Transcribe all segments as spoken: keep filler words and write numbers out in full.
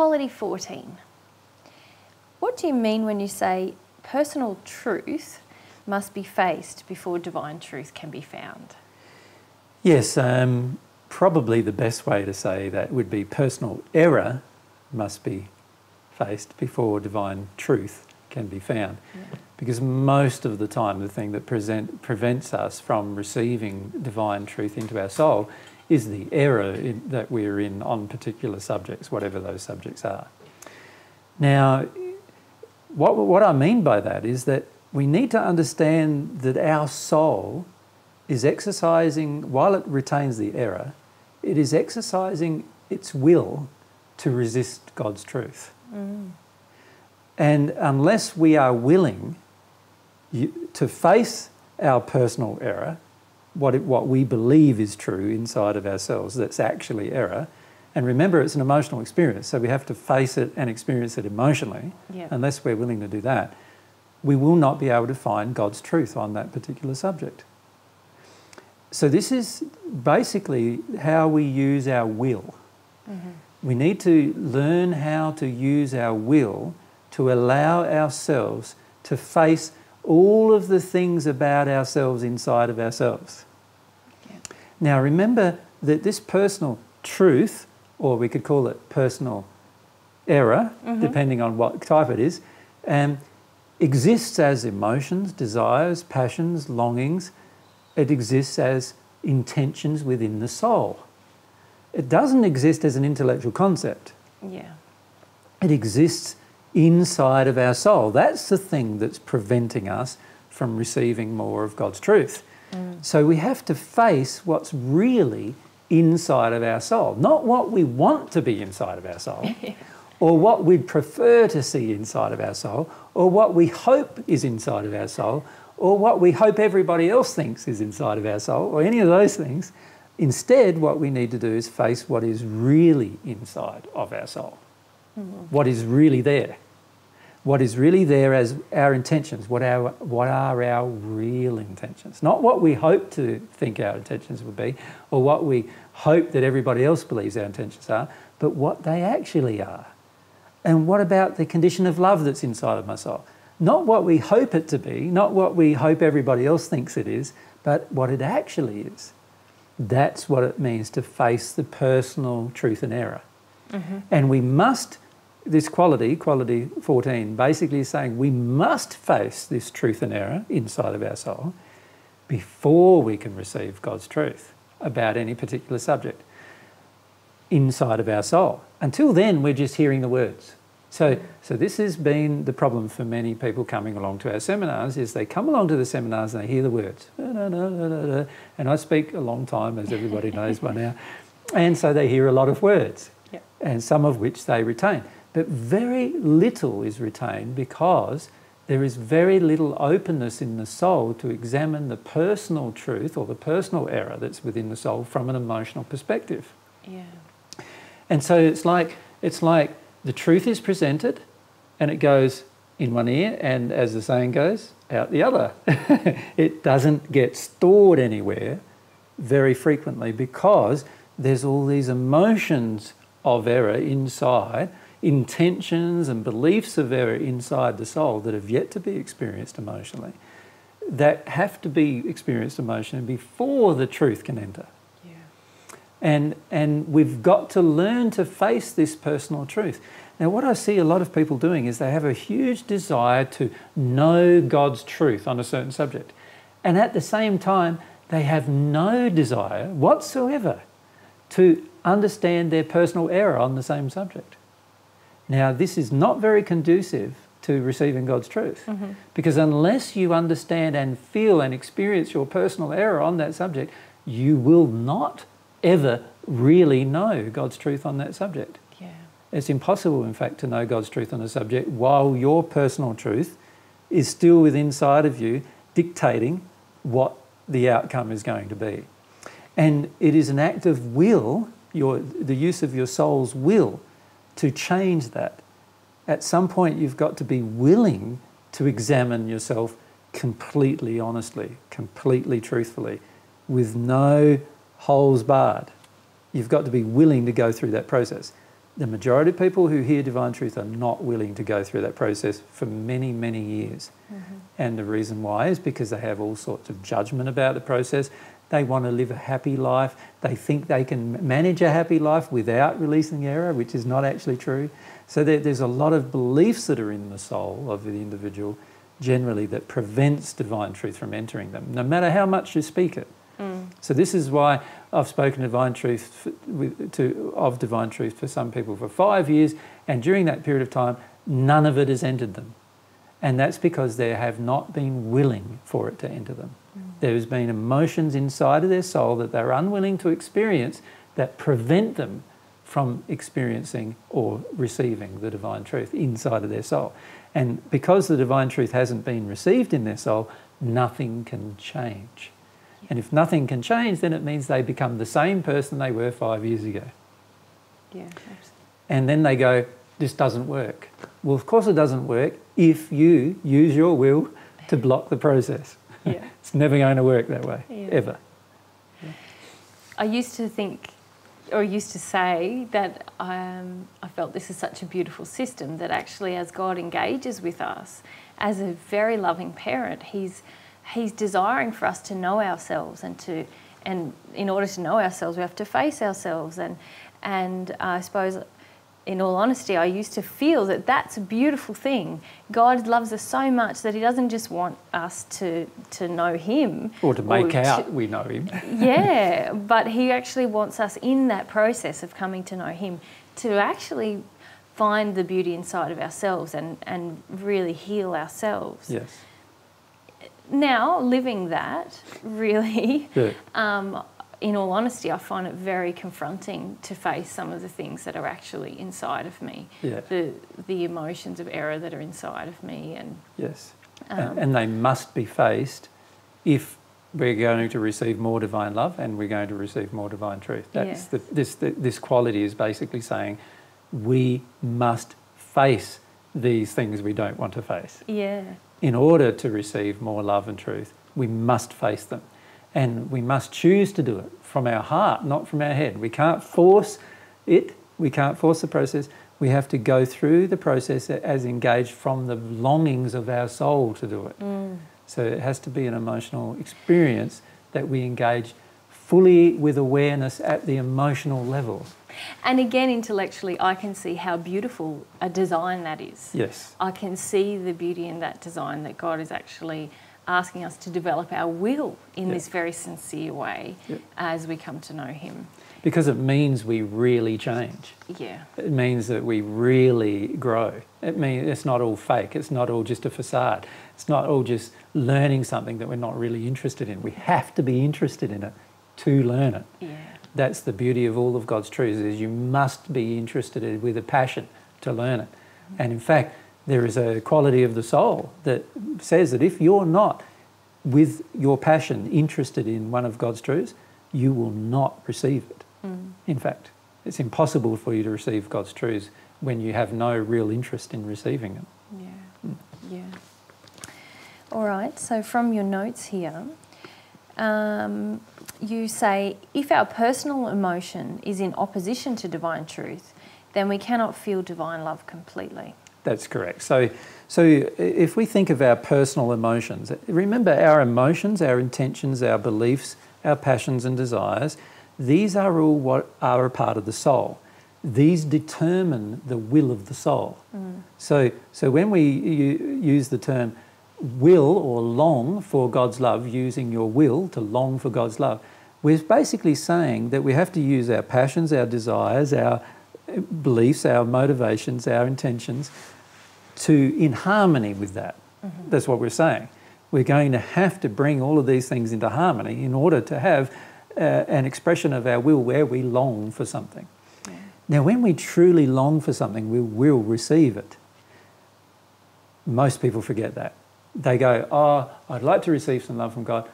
Quality fourteen. What do you mean when you say personal truth must be faced before divine truth can be found? Yes, um, probably the best way to say that would be personal error must be faced before divine truth can be found. Yeah. Because most of the time the thing that present, prevents us from receiving divine truth into our soul is the error in, that we're in on particular subjects, whatever those subjects are. Now, what, what I mean by that is that we need to understand that our soul is exercising, while it retains the error, it is exercising its will to resist God's truth. Mm. And unless we are willing to face our personal error, what, it, what we believe is true inside of ourselves that's actually error, and remember it's an emotional experience, so we have to face it and experience it emotionally, yep. Unless we're willing to do that, we will not be able to find God's truth on that particular subject. So this is basically how we use our will. Mm-hmm. We need to learn how to use our will to allow ourselves to face all of the things about ourselves inside of ourselves. Yeah. Now remember that this personal truth, or we could call it personal error, mm-hmm. depending on what type it is, um, exists as emotions, desires, passions, longings. It exists as intentions within the soul. It doesn't exist as an intellectual concept. Yeah. It exists inside of our soul. That's the thing that's preventing us from receiving more of God's truth. Mm. So we have to face what's really inside of our soul, not what we want to be inside of our soul, or what we'd prefer to see inside of our soul, or what we hope is inside of our soul, or what we hope everybody else thinks is inside of our soul, or any of those things. Instead, what we need to do is face what is really inside of our soul, mm-hmm. what is really there, what is really there as our intentions, what, our, what are our real intentions, not what we hope to think our intentions would be or what we hope that everybody else believes our intentions are, but what they actually are. And what about the condition of love that's inside of my soul? Not what we hope it to be, not what we hope everybody else thinks it is, but what it actually is. That's what it means to face the personal truth and error. Mm-hmm. And we must, this quality, quality fourteen, basically is saying we must face this truth and error inside of our soul before we can receive God's truth about any particular subject inside of our soul. Until then, we're just hearing the words. So, so this has been the problem for many people coming along to our seminars, is they come along to the seminars and they hear the words. And I speak a long time, as everybody knows by now. And so they hear a lot of words, yep. And some of which they retain. But very little is retained because there is very little openness in the soul to examine the personal truth or the personal error that's within the soul from an emotional perspective. Yeah. And so it's like, it's like, the truth is presented and it goes in one ear and, as the saying goes, out the other. It doesn't get stored anywhere very frequently because there's all these emotions of error inside, intentions and beliefs of error inside the soul that have yet to be experienced emotionally, that have to be experienced emotionally before the truth can enter. And, and we've got to learn to face this personal truth. Now, what I see a lot of people doing is they have a huge desire to know God's truth on a certain subject. And at the same time, they have no desire whatsoever to understand their personal error on the same subject. Now, this is not very conducive to receiving God's truth. Mm-hmm. Because unless you understand and feel and experience your personal error on that subject, you will not ever really know God's truth on that subject. Yeah. It's impossible, in fact, to know God's truth on a subject while your personal truth is still within inside of you dictating what the outcome is going to be. And it is an act of will, your, the use of your soul's will, to change that. At some point you've got to be willing to examine yourself completely honestly, completely truthfully, with no holes barred. You've got to be willing to go through that process. The majority of people who hear Divine Truth are not willing to go through that process for many, many years. Mm-hmm. And the reason why is because they have all sorts of judgment about the process. They want to live a happy life. They think they can manage a happy life without releasing error, which is not actually true. So there, there's a lot of beliefs that are in the soul of the individual generally that prevents Divine Truth from entering them, no matter how much you speak it. Mm. So this is why I've spoken divine truth with, to, of divine truth for some people for five years, and during that period of time, none of it has entered them. And that's because they have not been willing for it to enter them. Mm. There's been emotions inside of their soul that they're unwilling to experience that prevent them from experiencing or receiving the divine truth inside of their soul. And because the divine truth hasn't been received in their soul, nothing can change. And if nothing can change, then it means they become the same person they were five years ago. Yeah, absolutely. And then they go, this doesn't work. Well, of course it doesn't work if you use your will to block the process. Yeah. It's never going to work that way, yeah. ever. Yeah. I used to think, or used to say, that um, I felt this is such a beautiful system, that actually as God engages with us, as a very loving parent, he's... He's desiring for us to know ourselves, and to, and in order to know ourselves, we have to face ourselves. And and I suppose, in all honesty, I used to feel that that's a beautiful thing. God loves us so much that He doesn't just want us to to know Him or to make or out to, we know Him. Yeah, but He actually wants us in that process of coming to know Him to actually find the beauty inside of ourselves and and really heal ourselves. Yes. Now, living that, really, yeah. um, in all honesty, I find it very confronting to face some of the things that are actually inside of me, yeah. the the emotions of error that are inside of me. and Yes, um, and, and they must be faced if we're going to receive more divine love and we're going to receive more divine truth. That's yeah. the, this, the, this quality is basically saying we must face these things we don't want to face. Yeah. In order to receive more love and truth, we must face them. And we must choose to do it from our heart, not from our head. We can't force it. We can't force the process. We have to go through the process as engaged from the longings of our soul to do it. Mm. So it has to be an emotional experience that we engage fully with awareness at the emotional level. And again, intellectually, I can see how beautiful a design that is. Yes. I can see the beauty in that design, that God is actually asking us to develop our will in yep. this very sincere way yep. as we come to know Him. Because it means we really change. Yeah. It means that we really grow. It means it's not all fake. It's not all just a facade. It's not all just learning something that we're not really interested in. We have to be interested in it to learn it. Yeah. That's the beauty of all of God's truths, is you must be interested in, with a passion to learn it. And in fact, there is a quality of the soul that says that if you're not, with your passion, interested in one of God's truths, you will not receive it. Mm. In fact, it's impossible for you to receive God's truths when you have no real interest in receiving them. Yeah, mm. yeah. All right, so from your notes here, Um, you say, if our personal emotion is in opposition to divine truth, then we cannot feel divine love completely. That's correct. So, so if we think of our personal emotions, remember our emotions, our intentions, our beliefs, our passions and desires, these are all what are a part of the soul. These determine the will of the soul. Mm. So, so when we use the term will or long for God's love, using your will to long for God's love, we're basically saying that we have to use our passions, our desires, our beliefs, our motivations, our intentions to in harmony with that. Mm-hmm. That's what we're saying. We're going to have to bring all of these things into harmony in order to have uh, an expression of our will where we long for something. Yeah. Now, when we truly long for something, we will receive it. Most people forget that. They go, oh, I'd like to receive some love from God.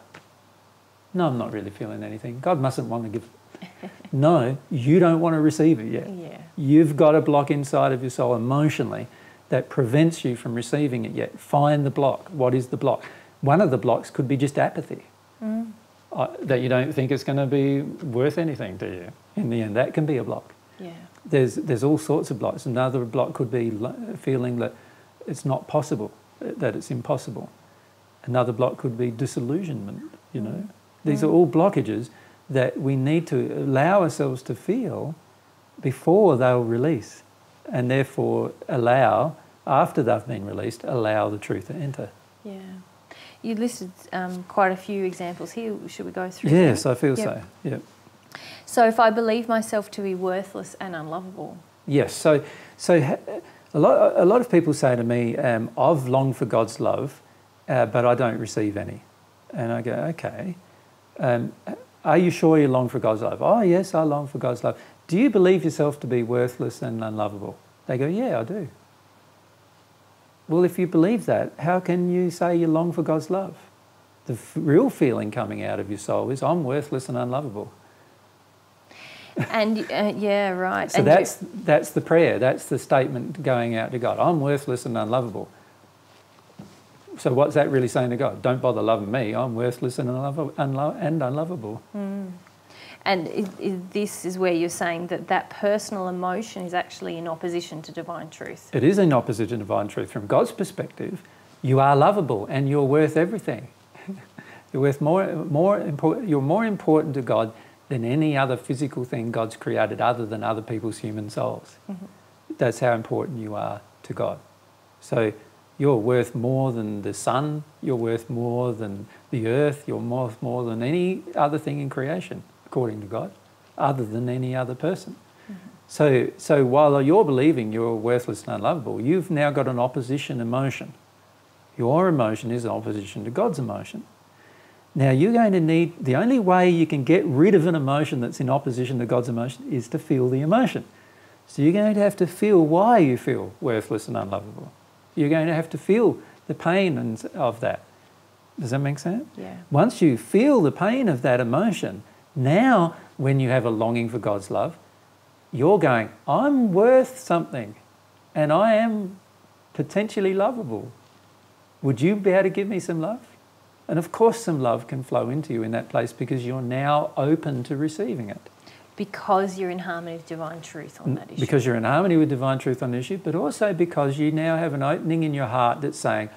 No, I'm not really feeling anything. God mustn't want to give it. No, you don't want to receive it yet. Yeah. You've got a block inside of your soul emotionally that prevents you from receiving it yet. Find the block. What is the block? One of the blocks could be just apathy, mm. uh, that you don't think it's going to be worth anything to you. In the end, that can be a block. Yeah. there's there's all sorts of blocks. Another block could be feeling that it's not possible, that it's impossible. Another block could be disillusionment, you know. Mm. These mm. are all blockages that we need to allow ourselves to feel before they'll release, and therefore allow, after they've been released, allow the truth to enter. Yeah. You listed um, quite a few examples here. Should we go through them? Yes, I feel so, yep. So if I believe myself to be worthless and unlovable. Yes, so, so a, lot, a lot of people say to me, um, I've longed for God's love, uh, but I don't receive any. And I go, okay, um, are you sure you long for God's love? Oh, yes, I long for God's love. Do you believe yourself to be worthless and unlovable? They go, yeah, I do. Well, if you believe that, how can you say you long for God's love? The f real feeling coming out of your soul is, I'm worthless and unlovable. And, uh, yeah, right. So and that's, that's the prayer. That's the statement going out to God. I'm worthless and unlovable. So what's that really saying to God? Don't bother loving me. I'm worthless and, unlo unlo and unlovable. Mm. And is, is this is where you're saying that that personal emotion is actually in opposition to divine truth. It is in opposition to divine truth. From God's perspective, you are lovable and you're worth everything. You're worth more, more important, you're more important to God than any other physical thing God's created other than other people's human souls. Mm-hmm. That's how important you are to God. So you're worth more than the sun, you're worth more than the earth, you're worth more than any other thing in creation, according to God, other than any other person. Mm-hmm. So, so while you're believing you're worthless and unlovable, you've now got an opposition emotion. Your emotion is an opposition to God's emotion. Now, you're going to need, the only way you can get rid of an emotion that's in opposition to God's emotion is to feel the emotion. So you're going to have to feel why you feel worthless and unlovable. You're going to have to feel the pain and, of that. Does that make sense? Yeah. Once you feel the pain of that emotion, now when you have a longing for God's love, you're going, I'm worth something and I am potentially lovable. Would you be able to give me some love? And of course some love can flow into you in that place because you're now open to receiving it. Because you're in harmony with divine truth on that issue. Because you're in harmony with divine truth on the issue, but also because you now have an opening in your heart that's saying,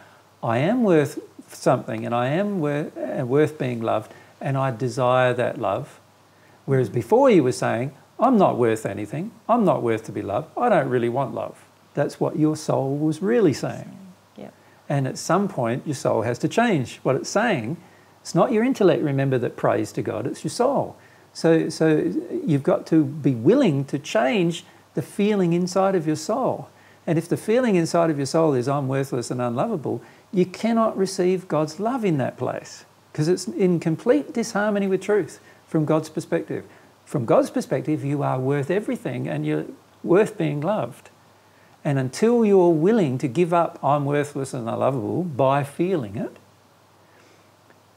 I am worth something and I am worth, uh, worth being loved and I desire that love. Whereas before you were saying, I'm not worth anything, I'm not worth to be loved, I don't really want love. That's what your soul was really saying. And at some point, your soul has to change what it's saying. It's not your intellect, remember, that prays to God, it's your soul. So, so you've got to be willing to change the feeling inside of your soul. And if the feeling inside of your soul is, I'm worthless and unlovable, you cannot receive God's love in that place because it's in complete disharmony with truth from God's perspective. From God's perspective, you are worth everything and you're worth being loved. And until you're willing to give up I'm worthless and unlovable by feeling it,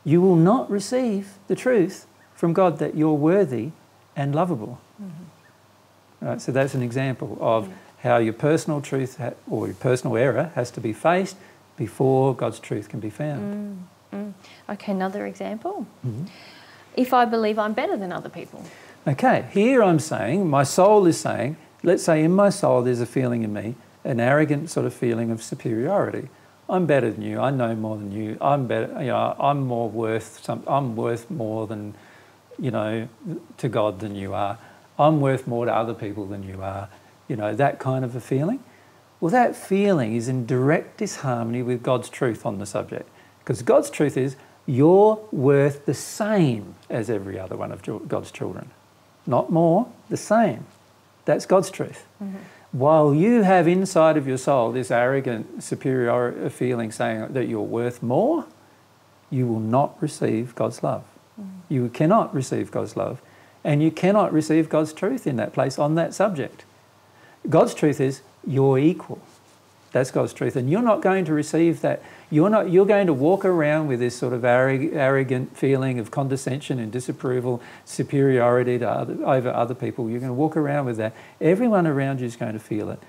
you will not receive the truth from God that you're worthy and lovable. Mm-hmm. Right, so that's an example of yeah. how your personal truth ha or your personal error has to be faced before God's truth can be found. Mm-hmm. Okay, another example. Mm-hmm. If I believe I'm better than other people. Okay, here I'm saying, my soul is saying, let's say in my soul there's a feeling in me, an arrogant sort of feeling of superiority. I'm better than you. I know more than you. I'm better. You know, I'm more worth. Some, I'm worth more than, you know, to God than you are. I'm worth more to other people than you are. You know, that kind of a feeling. Well, that feeling is in direct disharmony with God's truth on the subject, because God's truth is you're worth the same as every other one of God's children, not more, the same. That's God's truth. Mm-hmm. While you have inside of your soul this arrogant, superior feeling saying that you're worth more, you will not receive God's love. Mm-hmm. You cannot receive God's love and you cannot receive God's truth in that place on that subject. God's truth is you're equal. That's God's truth and you're not going to receive that. You're, not, you're going to walk around with this sort of arrogant feeling of condescension and disapproval, superiority to other, over other people. You're going to walk around with that. Everyone around you is going to feel it.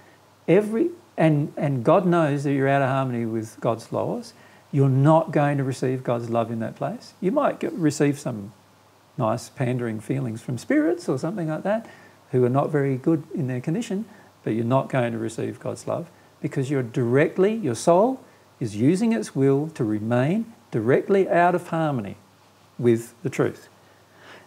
Every, and, and God knows that you're out of harmony with God's laws. You're not going to receive God's love in that place. You might get, receive some nice pandering feelings from spirits or something like that who are not very good in their condition, but you're not going to receive God's love because you're directly, your soul is using its will to remain directly out of harmony with the truth.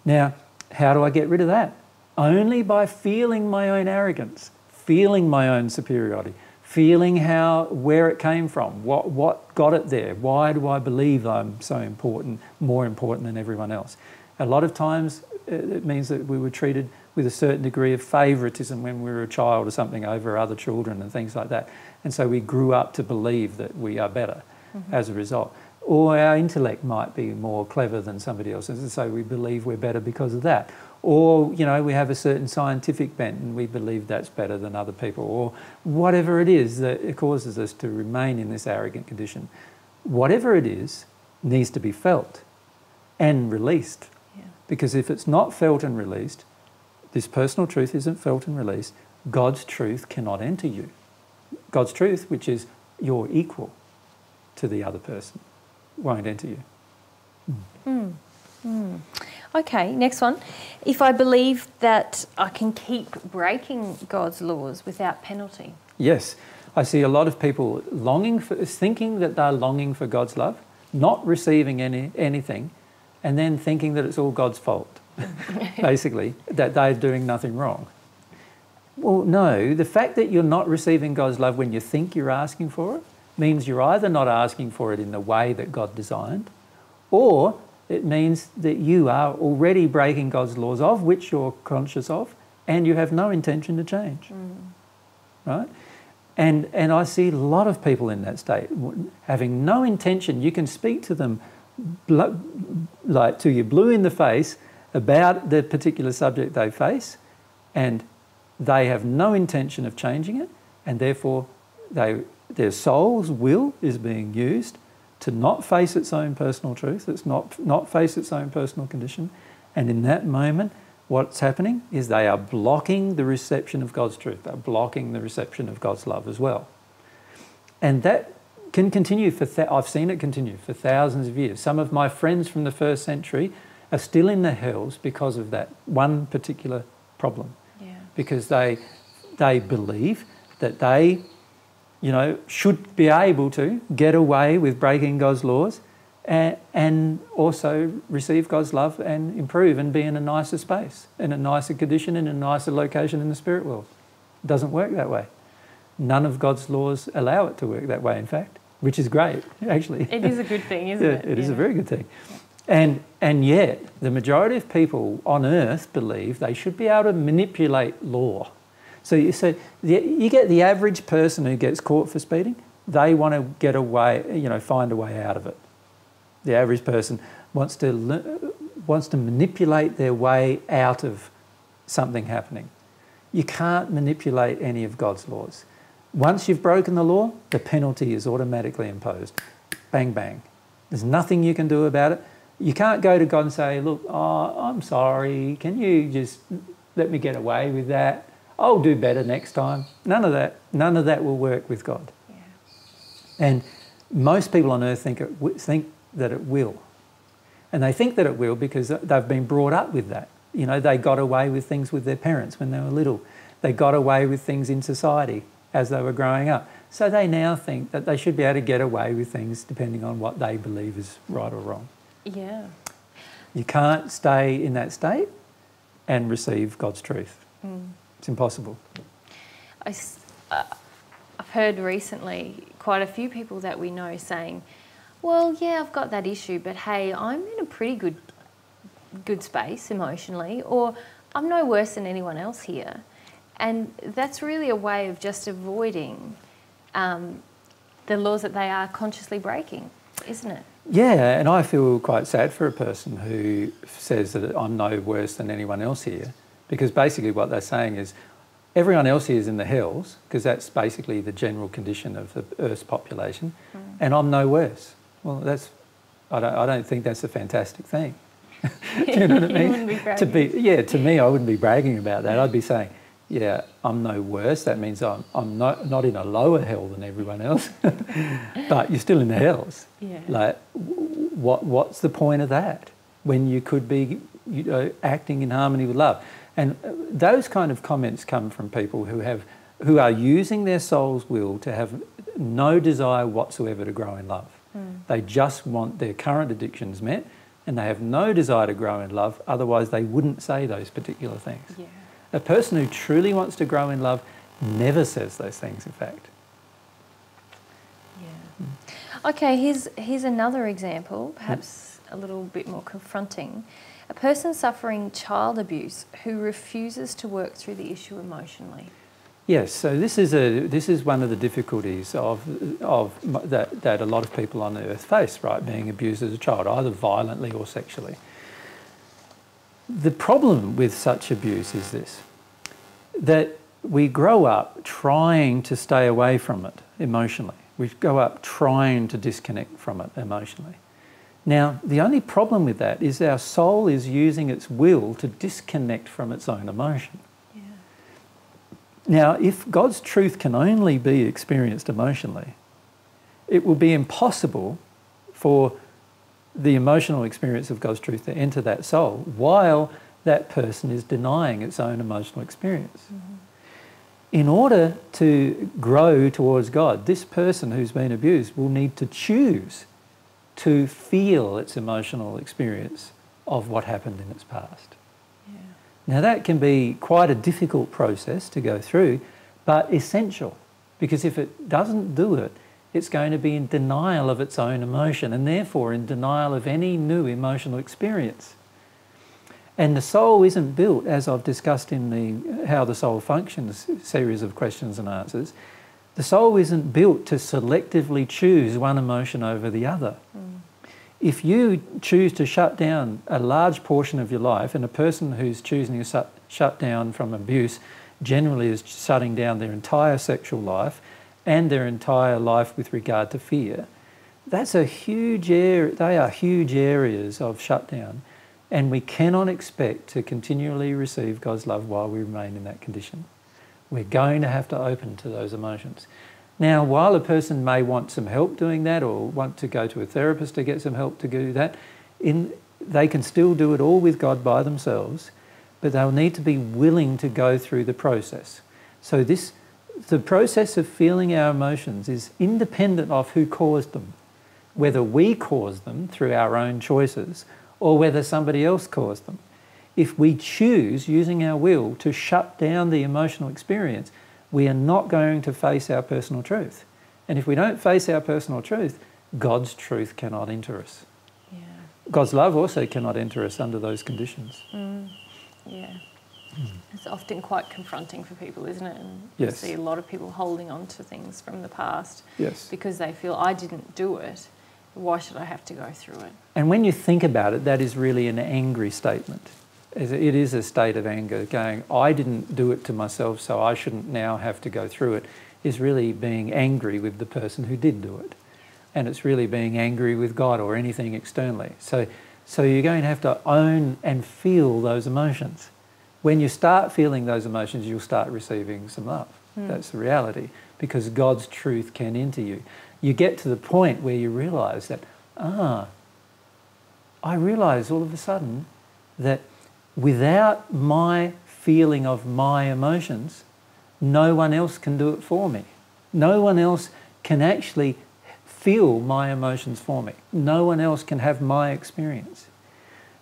Now, how do I get rid of that? Only by feeling my own arrogance, feeling my own superiority, feeling how, where it came from, what, what got it there, why do I believe I'm so important, more important than everyone else. A lot of times it means that we were treated with a certain degree of favouritism when we were a child or something over other children and things like that. And so we grew up to believe that we are better mm-hmm. as a result. Or our intellect might be more clever than somebody else's, and so we believe we're better because of that. Or, you know, we have a certain scientific bent and we believe that's better than other people, or whatever it is that it causes us to remain in this arrogant condition. Whatever it is needs to be felt and released. Yeah. Because if it's not felt and released, this personal truth isn't felt and released, God's truth cannot enter you. God's truth, which is you're equal to the other person, won't enter you. Mm. Mm. Mm. Okay, next one. If I believe that I can keep breaking God's laws without penalty. Yes, I see a lot of people longing for, thinking that they're longing for God's love, not receiving any anything, and then thinking that it's all God's fault, basically, that they're doing nothing wrong. Well, no, the fact that you're not receiving God's love when you think you're asking for it means you're either not asking for it in the way that God designed, or it means that you are already breaking God's laws, of which you're conscious of, and you have no intention to change. Mm. Right? And, and I see a lot of people in that state, having no intention. You can speak to them like till you're blue in the face about the particular subject they face, and they have no intention of changing it, and therefore they, their soul's will is being used to not face its own personal truth, it's not, not face its own personal condition. And in that moment, what's happening is they are blocking the reception of God's truth. They're blocking the reception of God's love as well. And that can continue for, th I've seen it continue for thousands of years. Some of my friends from the first century are still in the hells because of that one particular problem. Yeah. Because they, they believe that they, you know, should be able to get away with breaking God's laws and, and also receive God's love and improve and be in a nicer space, in a nicer condition, in a nicer location in the spirit world. It doesn't work that way. None of God's laws allow it to work that way, in fact, which is great, actually. It is a good thing, isn't it? It, it yeah. is a very good thing. And, and yet, the majority of people on earth believe they should be able to manipulate law. So you, so the, you get the average person who gets caught for speeding, they want to get away, you know, find a way out of it. The average person wants to, wants to manipulate their way out of something happening. You can't manipulate any of God's laws. Once you've broken the law, the penalty is automatically imposed. Bang, bang. There's nothing you can do about it. You can't go to God and say, look, oh, I'm sorry, can you just let me get away with that? I'll do better next time. None of that, none of that will work with God. Yeah. And most people on earth think, it w think that it will. And they think that it will because they've been brought up with that. You know, they got away with things with their parents when they were little. They got away with things in society as they were growing up. So they now think that they should be able to get away with things depending on what they believe is right or wrong. Yeah. You can't stay in that state and receive God's truth. Mm. It's impossible. I, uh, I've heard recently quite a few people that we know saying, well, yeah, I've got that issue, but hey, I'm in a pretty good, good space emotionally, or I'm no worse than anyone else here. And that's really a way of just avoiding um, the laws that they are consciously breaking, isn't it? Yeah, and I feel quite sad for a person who says that I'm no worse than anyone else here. Because basically what they're saying is everyone else here is in the hells, because that's basically the general condition of the Earth's population, mm. and I'm no worse. Well, that's, I don't, I don't think that's a fantastic thing. Do you know what I mean? Be to be, yeah, to me, I wouldn't be bragging about that. I'd be saying, yeah, I'm no worse. That means I'm, I'm not, not in a lower hell than everyone else, but you're still in the hells. Yeah. Like, what, what's the point of that when you could be you know, acting in harmony with love? And those kind of comments come from people who have, who are using their soul's will to have no desire whatsoever to grow in love. Mm. They just want their current addictions met, and they have no desire to grow in love, otherwise they wouldn't say those particular things. Yeah. A person who truly wants to grow in love never says those things, in fact. Yeah. Mm. Okay, here's, here's another example, perhaps yep. a little bit more confronting. A person suffering child abuse who refuses to work through the issue emotionally. Yes, so this is a this is one of the difficulties of of that that a lot of people on the earth face, right? Being abused as a child, either violently or sexually. The problem with such abuse is this: that we grow up trying to stay away from it emotionally. We grow up trying to disconnect from it emotionally. Now, the only problem with that is our soul is using its will to disconnect from its own emotion. Now, if God's truth can only be experienced emotionally, it will be impossible for the emotional experience of God's truth to enter that soul while that person is denying its own emotional experience. Mm-hmm. In order to grow towards God, this person who's been abused will need to choose to feel its emotional experience of what happened in its past. Now that can be quite a difficult process to go through, but essential, because if it doesn't do it, it's going to be in denial of its own emotion and therefore in denial of any new emotional experience. And the soul isn't built, as I've discussed in the How the Soul Functions series of questions and answers, the soul isn't built to selectively choose one emotion over the other. Mm. If you choose to shut down a large portion of your life, and a person who's choosing to shut down from abuse generally is shutting down their entire sexual life and their entire life with regard to fear, that's a huge area, they are huge areas of shutdown, and we cannot expect to continually receive God's love while we remain in that condition. We're going to have to open to those emotions. Now, while a person may want some help doing that or want to go to a therapist to get some help to do that, in, they can still do it all with God by themselves, but they'll need to be willing to go through the process. So this, the process of feeling our emotions is independent of who caused them, whether we caused them through our own choices or whether somebody else caused them. If we choose, using our will, to shut down the emotional experience, we are not going to face our personal truth. And if we don't face our personal truth, God's truth cannot enter us. Yeah. God's love also cannot enter us under those conditions. Mm. Yeah. Mm. It's often quite confronting for people, isn't it? And yes. You see a lot of people holding on to things from the past yes. because they feel, I didn't do it, why should I have to go through it? And when you think about it, that is really an angry statement. It is a state of anger, going, I didn't do it to myself, so I shouldn't now have to go through it, is really being angry with the person who did do it. And it's really being angry with God or anything externally. So, so you're going to have to own and feel those emotions. When you start feeling those emotions, you'll start receiving some love. Mm. That's the reality, because God's truth can enter you. You get to the point where you realise that, ah, I realise all of a sudden that without my feeling of my emotions, no one else can do it for me. No one else can actually feel my emotions for me. No one else can have my experience.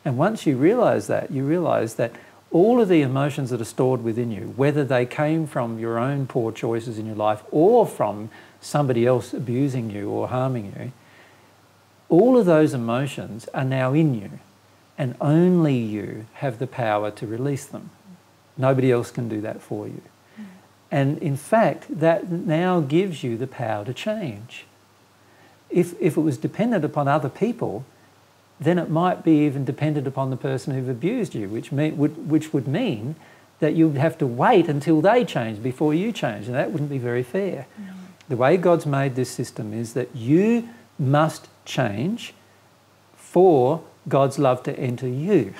And once you realise that, you realise that all of the emotions that are stored within you, whether they came from your own poor choices in your life or from somebody else abusing you or harming you, all of those emotions are now in you. And only you have the power to release them. Nobody else can do that for you. Mm. And in fact, that now gives you the power to change. If, if it was dependent upon other people, then it might be even dependent upon the person who've abused you, which, mean, would, which would mean that you'd have to wait until they change before you change, and that wouldn't be very fair. Mm. The way God's made this system is that you must change for God's love to enter you.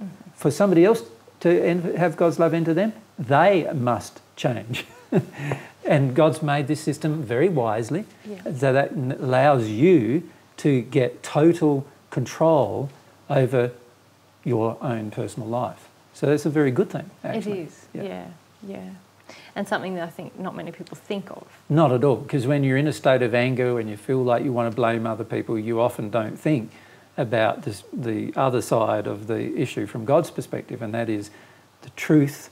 Mm-hmm. For somebody else to have God's love enter them, they must change. And God's made this system very wisely, yeah. so that allows you to get total control over your own personal life. So that's a very good thing, actually. It is, yeah, yeah. yeah. And something that I think not many people think of. Not at all, because when you're in a state of anger and you feel like you want to blame other people, you often don't think about this, the other side of the issue from God's perspective, and that is the truth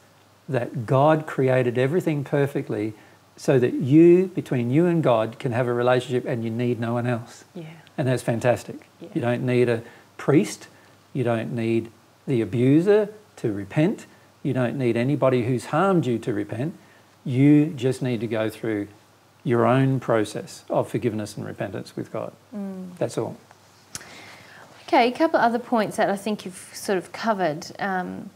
that God created everything perfectly so that you, between you and God, can have a relationship and you need no one else. Yeah. And that's fantastic. Yeah. You don't need a priest, you don't need the abuser to repent, you don't need anybody who's harmed you to repent. You just need to go through your own process of forgiveness and repentance with God. Mm. That's all. Okay, a couple of other points that I think you've sort of covered. Um,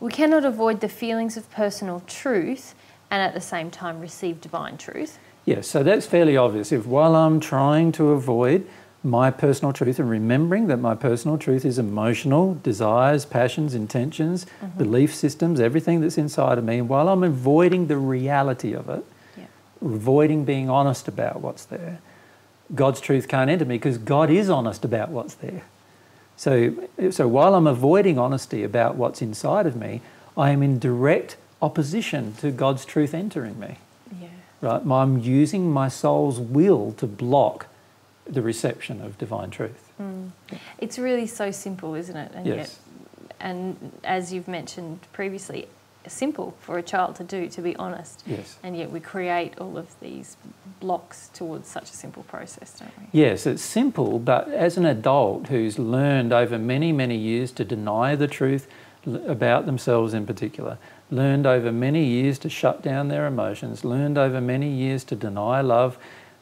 we cannot avoid the feelings of personal truth and at the same time receive divine truth. Yes, so that's fairly obvious. If while I'm trying to avoid my personal truth and remembering that my personal truth is emotional, desires, passions, intentions, mm-hmm. belief systems, everything that's inside of me. And while I'm avoiding the reality of it, yeah. avoiding being honest about what's there, God's truth can't enter me because God is honest about what's there. So, so while I'm avoiding honesty about what's inside of me, I am in direct opposition to God's truth entering me. Yeah. Right? I'm using my soul's will to block the reception of divine truth. Mm. It's really so simple, isn't it? And yes. Yet, and as you've mentioned previously, simple for a child to do, to be honest. Yes. And yet we create all of these blocks towards such a simple process, don't we? Yes, it's simple, but as an adult who's learned over many, many years to deny the truth about themselves in particular, learned over many years to shut down their emotions, learned over many years to deny love,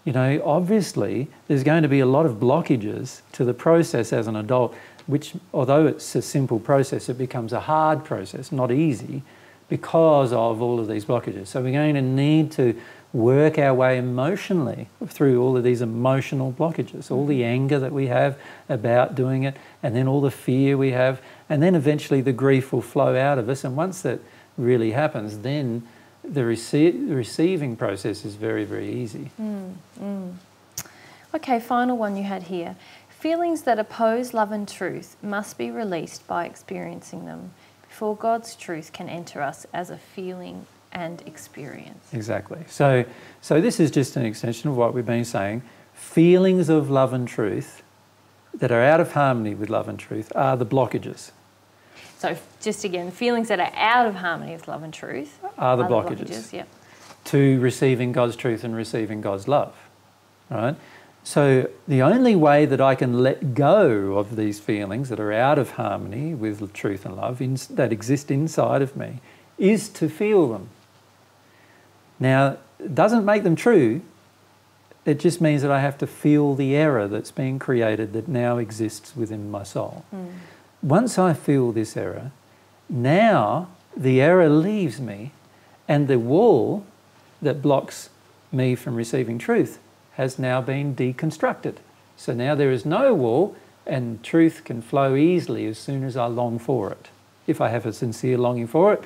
you know, obviously there's going to be a lot of blockages to the process as an adult, which, although it's a simple process, it becomes a hard process, not easy, because of all of these blockages. So we're going to need to work our way emotionally through all of these emotional blockages, all the anger that we have about doing it, and then all the fear we have, and then eventually the grief will flow out of us. And once that really happens, then the rece- receiving process is very, very easy. Mm, mm. Okay, final one you had here. Feelings that oppose love and truth must be released by experiencing them before God's truth can enter us as a feeling and experience. Exactly. So, so this is just an extension of what we've been saying. Feelings of love and truth that are out of harmony with love and truth are the blockages. So just again, feelings that are out of harmony with love and truth are the are blockages, the blockages yep. to receiving God's truth and receiving God's love, right? So the only way that I can let go of these feelings that are out of harmony with truth and love in, that exist inside of me is to feel them. Now, it doesn't make them true. It just means that I have to feel the error that's being created that now exists within my soul. Mm. Once I feel this error, now the error leaves me and the wall that blocks me from receiving truth has now been deconstructed. So now there is no wall and truth can flow easily as soon as I long for it. If I have a sincere longing for it,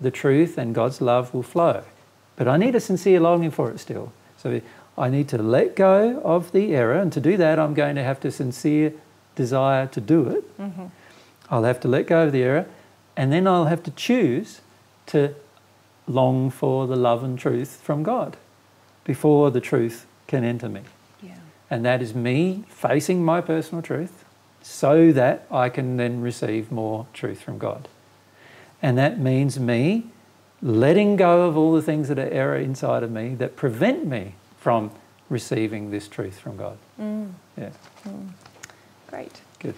the truth and God's love will flow. But I need a sincere longing for it still. So I need to let go of the error, and to do that I'm going to have to sincere desire to do it. Mm-hmm. I'll have to let go of the error, and then I'll have to choose to long for the love and truth from God before the truth can enter me. Yeah. And that is me facing my personal truth so that I can then receive more truth from God. And that means me letting go of all the things that are error inside of me that prevent me from receiving this truth from God. Mm. Yeah. Mm. Great. Good.